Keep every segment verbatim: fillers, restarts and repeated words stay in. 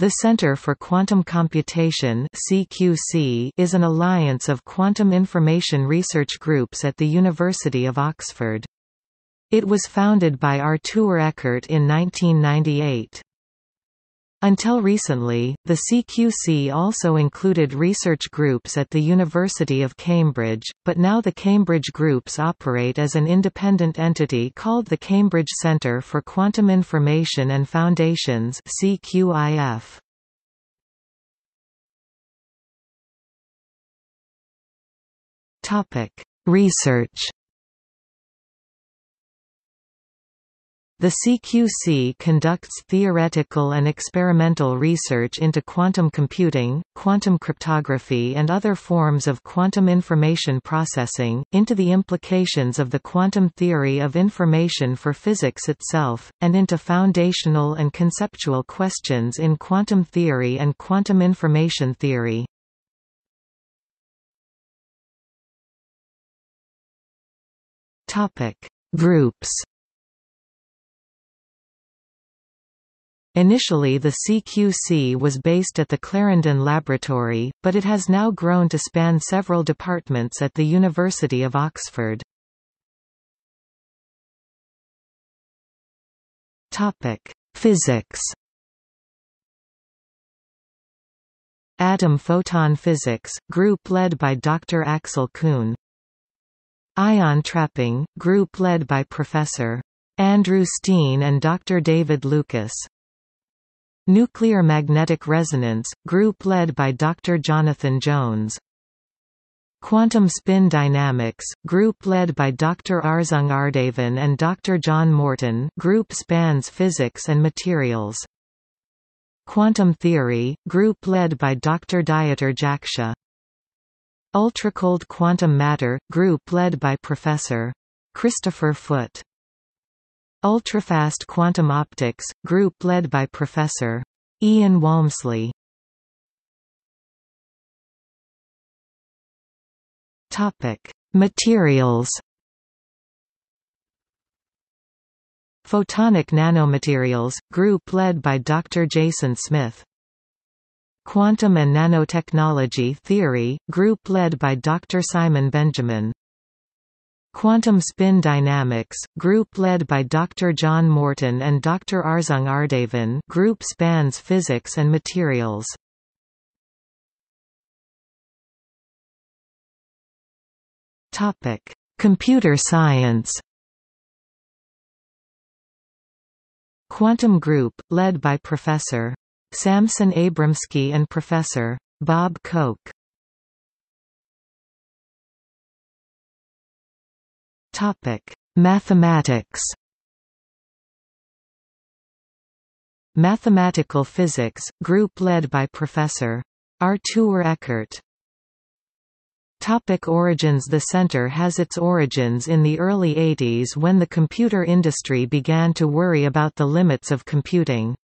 The Centre for Quantum Computation (C Q C) is an alliance of quantum information research groups at the University of Oxford. It was founded by Artur Ekert in nineteen ninety-eight. Until recently, the C Q C also included research groups at the University of Cambridge, but now the Cambridge groups operate as an independent entity called the Cambridge Centre for Quantum Information and Foundations (C Q I F). Topic: Research. The C Q C conducts theoretical and experimental research into quantum computing, quantum cryptography and other forms of quantum information processing, into the implications of the quantum theory of information for physics itself, and into foundational and conceptual questions in quantum theory and quantum information theory. Topic: Groups. Initially the C Q C was based at the Clarendon Laboratory, but it has now grown to span several departments at the University of Oxford. Topic: Physics. Atom Photon Physics, group led by Doctor Axel Kuhn. Ion Trapping, group led by Professor Andrew Steane and Doctor David Lucas. Nuclear Magnetic Resonance, group led by Doctor Jonathan Jones. Quantum Spin Dynamics, group led by Doctor Arzhang Ardavan and Doctor John Morton, group spans physics and materials. Quantum Theory, group led by Doctor Dieter Jaksha. Ultracold Quantum Matter, group led by Professor Christopher Foot. Ultrafast Quantum Optics, group led by Professor Ian Walmsley. Topic: Materials. Photonic Nanomaterials, group led by Doctor Jason Smith. Quantum and Nanotechnology Theory, group led by Doctor Simon Benjamin. Quantum Spin Dynamics, group led by Doctor John Morton and Doctor Arzhang Ardavan, group spans physics and materials. Topic: Computer Science. Quantum Group, led by Professor Samson Abramsky and Professor Bob Coecke. Topic: Mathematics. Mathematical Physics, group led by Professor Artur Ekert. Topic: Origins. The center has its origins in the early eighties when the computer industry began to worry about the limits of computing.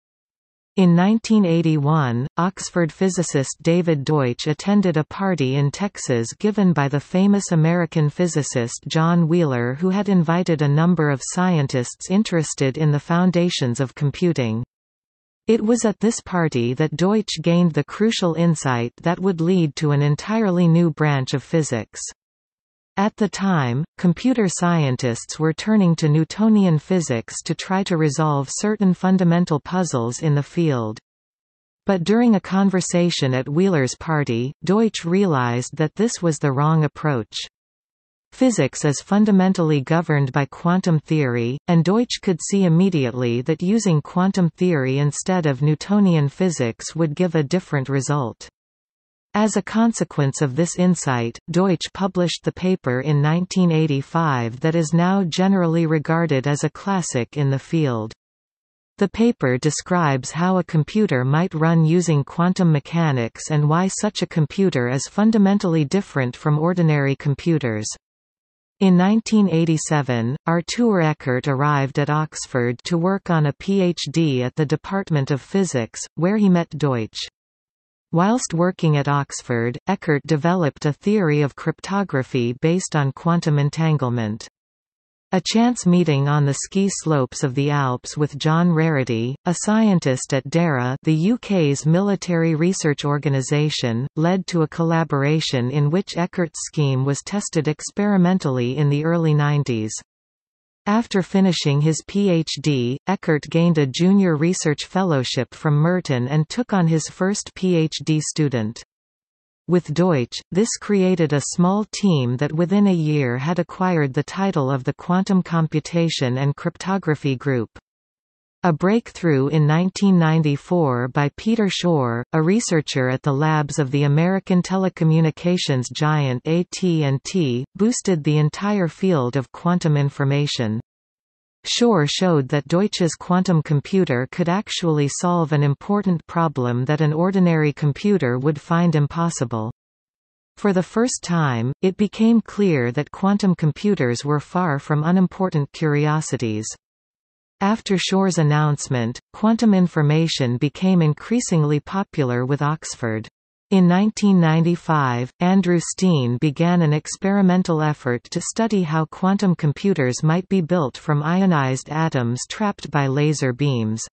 In nineteen eighty-one, Oxford physicist David Deutsch attended a party in Texas given by the famous American physicist John Wheeler, who had invited a number of scientists interested in the foundations of computing. It was at this party that Deutsch gained the crucial insight that would lead to an entirely new branch of physics. At the time, computer scientists were turning to Newtonian physics to try to resolve certain fundamental puzzles in the field. But during a conversation at Wheeler's party, Deutsch realized that this was the wrong approach. Physics is fundamentally governed by quantum theory, and Deutsch could see immediately that using quantum theory instead of Newtonian physics would give a different result. As a consequence of this insight, Deutsch published the paper in nineteen eighty-five that is now generally regarded as a classic in the field. The paper describes how a computer might run using quantum mechanics and why such a computer is fundamentally different from ordinary computers. In nineteen eighty-seven, Artur Ekert arrived at Oxford to work on a P H D at the Department of Physics, where he met Deutsch. Whilst working at Oxford, Ekert developed a theory of cryptography based on quantum entanglement. A chance meeting on the ski slopes of the Alps with John Rarity, a scientist at DERA, the U K's military research organisation, led to a collaboration in which Ekert's scheme was tested experimentally in the early nineties. After finishing his PhD, Ekert gained a junior research fellowship from Merton and took on his first PhD student. With Deutsch, this created a small team that within a year had acquired the title of the Quantum Computation and Cryptography Group. A breakthrough in nineteen ninety-four by Peter Shor, a researcher at the labs of the American telecommunications giant A T and T, boosted the entire field of quantum information. Shor showed that Deutsch's quantum computer could actually solve an important problem that an ordinary computer would find impossible. For the first time, it became clear that quantum computers were far from unimportant curiosities. After Shor's announcement, quantum information became increasingly popular with Oxford. In nineteen ninety-five, Andrew Steane began an experimental effort to study how quantum computers might be built from ionized atoms trapped by laser beams.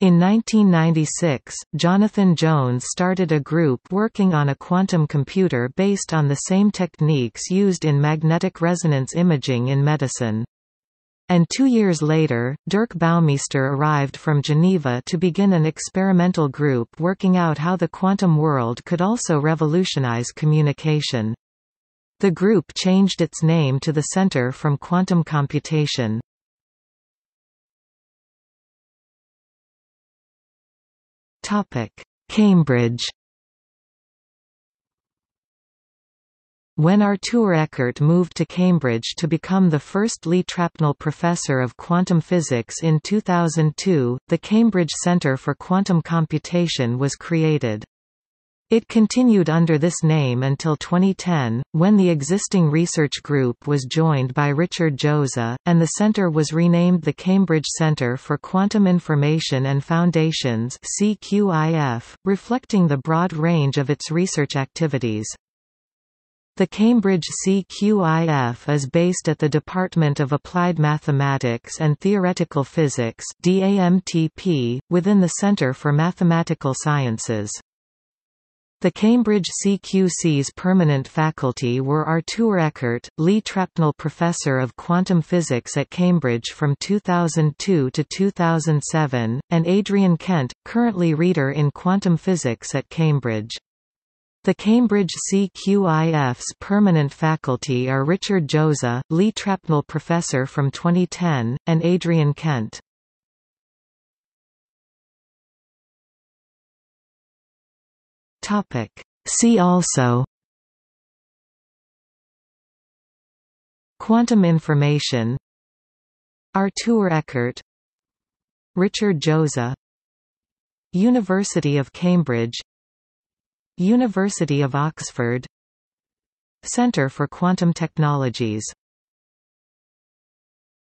In nineteen ninety-six, Jonathan Jones started a group working on a quantum computer based on the same techniques used in magnetic resonance imaging in medicine. And two years later, Dirk Bouwmeester arrived from Geneva to begin an experimental group working out how the quantum world could also revolutionize communication. The group changed its name to the Centre for Quantum Computation. Cambridge. When Artur Ekert moved to Cambridge to become the first Leigh Trapnell Professor of Quantum Physics in two thousand two, the Cambridge Centre for Quantum Computation was created. It continued under this name until twenty ten, when the existing research group was joined by Richard Jozsa, and the centre was renamed the Cambridge Centre for Quantum Information and Foundations (C Q I F), reflecting the broad range of its research activities. The Cambridge C Q I F is based at the Department of Applied Mathematics and Theoretical Physics (D A M T P) within the Centre for Mathematical Sciences. The Cambridge C Q C's permanent faculty were Artur Ekert, Leigh Trapnell Professor of Quantum Physics at Cambridge from two thousand two to two thousand seven, and Adrian Kent, currently Reader in Quantum Physics at Cambridge. The Cambridge C Q I F's permanent faculty are Richard Jozsa, Leigh Trapnell Professor from twenty ten, and Adrian Kent. See also: Quantum information, Artur Ekert, Richard Jozsa, University of Cambridge, University of Oxford, Centre for Quantum Technologies.